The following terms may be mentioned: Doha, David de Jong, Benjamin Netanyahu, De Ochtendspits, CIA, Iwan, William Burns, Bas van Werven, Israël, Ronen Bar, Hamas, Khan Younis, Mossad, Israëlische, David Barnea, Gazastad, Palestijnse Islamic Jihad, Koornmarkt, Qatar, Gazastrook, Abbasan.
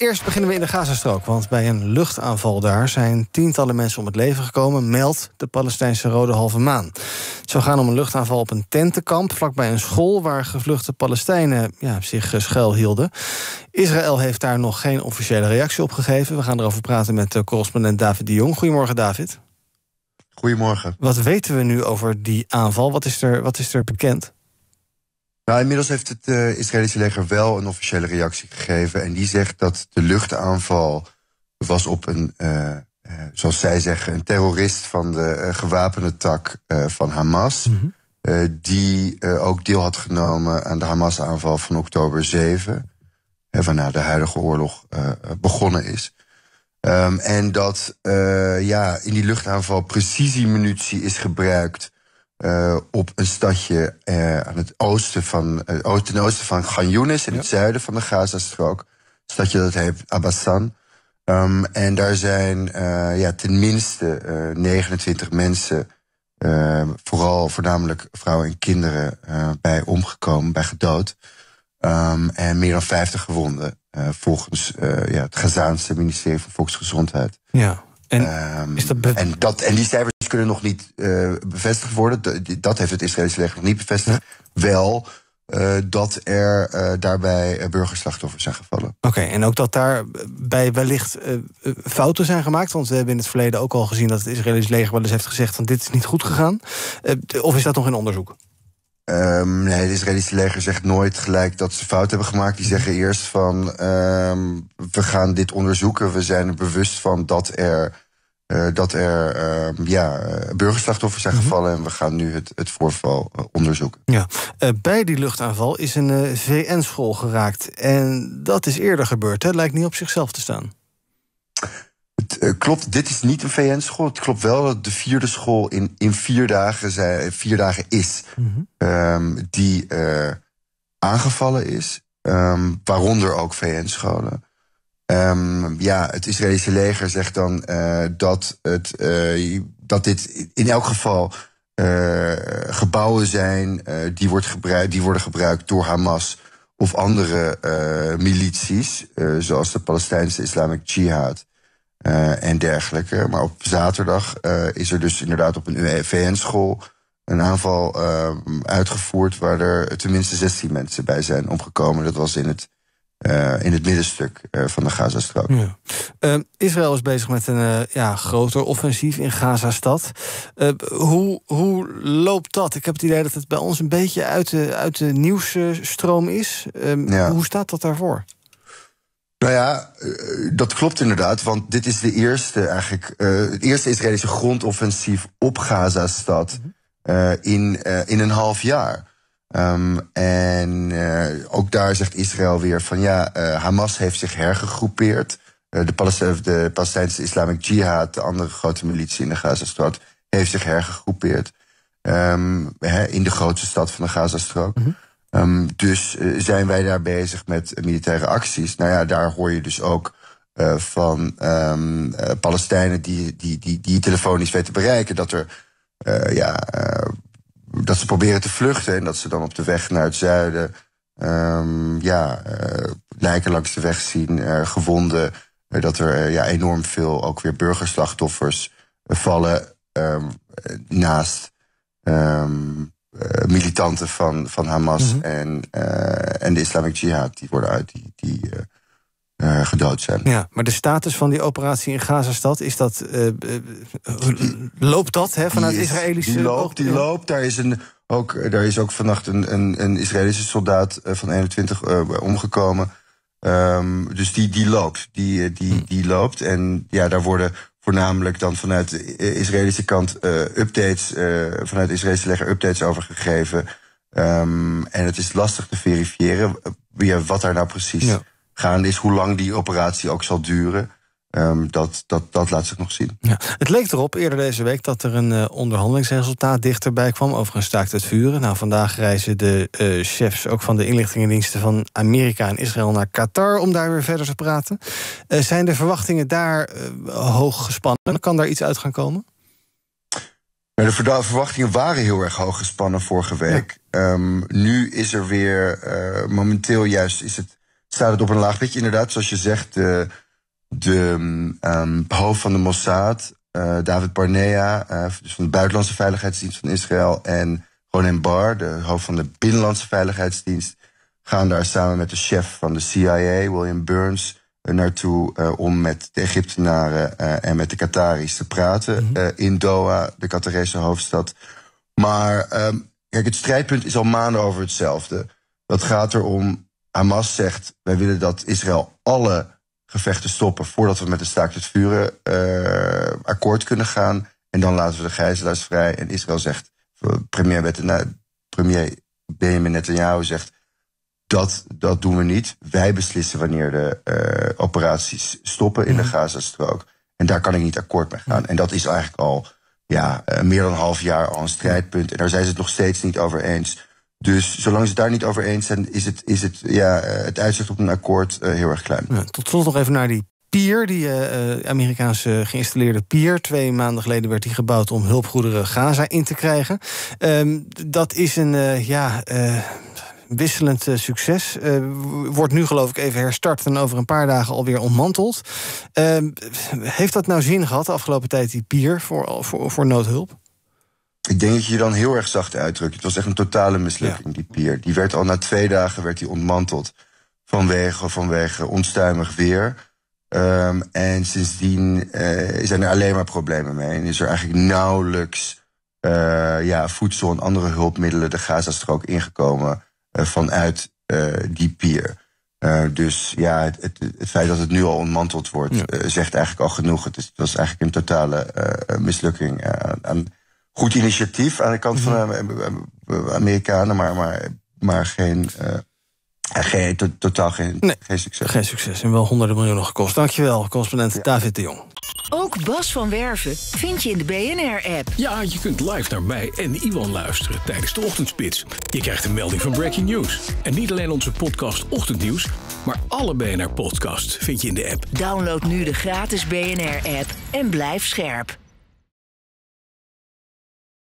Eerst beginnen we in de Gazastrook, want bij een luchtaanval daar zijn tientallen mensen om het leven gekomen, meldt de Palestijnse Rode Halve Maan. Het zou gaan om een luchtaanval op een tentenkamp vlakbij een school waar gevluchte Palestijnen zich schuilhielden. Israël heeft daar nog geen officiële reactie op gegeven. We gaan erover praten met correspondent David de Jong. Goedemorgen, David. Goedemorgen. Wat weten we nu over die aanval? Wat is er bekend? Nou, inmiddels heeft het Israëlische leger wel een officiële reactie gegeven. En die zegt dat de luchtaanval was op een, zoals zij zeggen, een terrorist van de gewapende tak van Hamas. Mm-hmm. Die ook deel had genomen aan de Hamas-aanval van oktober 7. Waarna de huidige oorlog begonnen is. En dat in die luchtaanval precisiemunitie is gebruikt. Op een stadje aan het oosten van, ten oosten van Khan Younis, in het zuiden van de Gazastrook. Een stadje dat heet Abbasan. En daar zijn tenminste 29 mensen, voornamelijk vrouwen en kinderen, bij omgekomen, bij gedood. En meer dan 50 gewonden, volgens het Gazaanse ministerie van Volksgezondheid. Ja. En die cijfers kunnen nog niet bevestigd worden. Dat heeft het Israëlische leger nog niet bevestigd. Ja. Wel dat er daarbij burgerslachtoffers zijn gevallen. Oké, en ook dat daarbij wellicht fouten zijn gemaakt? Want we hebben in het verleden ook al gezien dat het Israëlische leger wel eens heeft gezegd van dit is niet goed gegaan. Of is dat nog in onderzoek? Nee, het Israëlische leger zegt nooit gelijk dat ze fout hebben gemaakt. Die zeggen eerst van, we gaan dit onderzoeken. We zijn er bewust van dat er burgerslachtoffers zijn gevallen. En we gaan nu het voorval onderzoeken. Ja. Bij die luchtaanval is een VN-school geraakt. En dat is eerder gebeurd. Het lijkt niet op zichzelf te staan. Klopt, dit is niet een VN-school. Het klopt wel dat de vierde school in 4 dagen, is. Mm-hmm. Die aangevallen is. Waaronder ook VN-scholen. Het Israëlische leger zegt dan dat dit in elk geval gebouwen zijn die worden gebruikt door Hamas of andere milities, zoals de Palestijnse Islamic Jihad. En dergelijke. Maar op zaterdag is er dus inderdaad op een VN-school een aanval uitgevoerd waar er tenminste 16 mensen bij zijn omgekomen. Dat was in het middenstuk van de Gazastrook. Ja. Israël is bezig met een groter offensief in Gazastad. Hoe loopt dat? Ik heb het idee dat het bij ons een beetje uit de nieuwsstroom is. Hoe staat dat daarvoor? Nou ja, dat klopt inderdaad, want dit is het eerste Israëlische grondoffensief op Gazastad in een half jaar. Ook daar zegt Israël weer van Hamas heeft zich hergegroepeerd. De Palestijnse Islamic Jihad, de andere grote militie in de Gazastrook, heeft zich hergegroepeerd in de grootste stad van de Gazastrook. Mm-hmm. Dus zijn wij daar bezig met militaire acties. Nou ja, daar hoor je dus ook van Palestijnen die telefonisch weten bereiken dat ze proberen te vluchten en dat ze dan op de weg naar het zuiden lijken langs de weg zien, gewonden. Dat er enorm veel ook weer burgerslachtoffers vallen naast militanten van Hamas en de Islamic Jihad die worden die gedood zijn. Ja, maar de status van die operatie in Gazastad is dat loopt dat vanuit Israëlische? Die loopt. Daar is ook vannacht een Israëlische soldaat van 21 omgekomen. Dus die loopt. Die loopt en daar worden voornamelijk dan vanuit de Israëlische kant vanuit het Israëlische leger updates overgegeven. En het is lastig te verifiëren wat daar nou precies gaande is, hoe lang die operatie ook zal duren. Dat laat zich nog zien. Ja. Het leek erop eerder deze week dat er een onderhandelingsresultaat dichterbij kwam over een staakt het vuren. Nou, vandaag reizen de chefs ook van de inlichtingendiensten van Amerika en Israël naar Qatar om daar weer verder te praten. Zijn de verwachtingen daar hoog gespannen? Kan daar iets uit gaan komen? De verwachtingen waren heel erg hoog gespannen vorige week. Nu is er weer momenteel juist is het staat het op een laag pitje. Inderdaad, zoals je zegt, de hoofd van de Mossad, David Barnea, dus van de Buitenlandse Veiligheidsdienst van Israël, en Ronen Bar, de hoofd van de Binnenlandse Veiligheidsdienst, gaan daar samen met de chef van de CIA, William Burns, naartoe om met de Egyptenaren en met de Qataris te praten in Doha, de Qatarese hoofdstad. Maar kijk, het strijdpunt is al maanden over hetzelfde. Dat gaat erom, Hamas zegt, wij willen dat Israël alle gevechten stoppen voordat we met een staakt het vuren akkoord kunnen gaan. En dan laten we de gijzelaars vrij. En Israël zegt, premier Benjamin Netanyahu zegt, dat doen we niet. Wij beslissen wanneer de operaties stoppen in de Gazastrook. En daar kan ik niet akkoord mee gaan. En dat is eigenlijk al meer dan een half jaar al een strijdpunt. En daar zijn ze het nog steeds niet over eens. Dus zolang ze daar niet over eens zijn, is het uitzicht op een akkoord heel erg klein. Nou, tot slot nog even naar die pier, die Amerikaanse geïnstalleerde pier. 2 maanden geleden werd die gebouwd om hulpgoederen Gaza in te krijgen. Dat is een wisselend succes. Wordt nu geloof ik even herstart en over een paar dagen alweer ontmanteld. Heeft dat nou zin gehad de afgelopen tijd, die pier, voor noodhulp? Ik denk dat je dan heel erg zacht uitdrukt. Het was echt een totale mislukking, die pier. Die werd al na 2 dagen werd die ontmanteld vanwege onstuimig weer. En sindsdien zijn er alleen maar problemen mee. En is er eigenlijk nauwelijks voedsel en andere hulpmiddelen de Gazastrook ingekomen vanuit die pier. Dus ja, het feit dat het nu al ontmanteld wordt, zegt eigenlijk al genoeg. Het was eigenlijk een totale mislukking aan goed initiatief aan de kant van de Amerikanen, maar totaal geen succes. Geen succes en wel honderden miljoenen gekost. Dankjewel, correspondent David de Jong. Ook Bas van Werven vind je in de BNR-app. Ja, je kunt live naar mij en Iwan luisteren tijdens de Ochtendspits. Je krijgt een melding van Breaking News. En niet alleen onze podcast Ochtendnieuws, maar alle BNR-podcasts vind je in de app. Download nu de gratis BNR-app en blijf scherp.